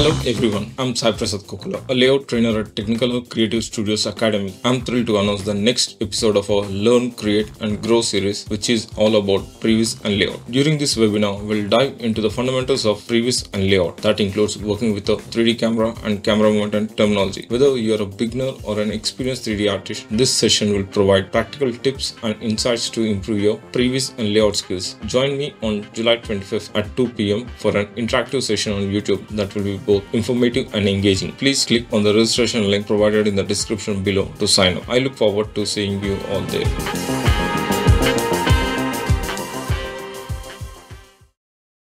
Hello everyone, I'm Sai Prasad Kokkula, a layout trainer at Technicolor Creative Studios Academy. I'm thrilled to announce the next episode of our Learn, Create and Grow series, which is all about Previs and Layout. During this webinar, we'll dive into the fundamentals of Previs and Layout. That includes working with a 3D camera and camera movement and terminology. Whether you're a beginner or an experienced 3D artist, this session will provide practical tips and insights to improve your Previs and Layout skills. Join me on July 25th at 2 p.m. for an interactive session on YouTube that will be both informative and engaging. Please click on the registration link provided in the description below to sign up. I look forward to seeing you all there.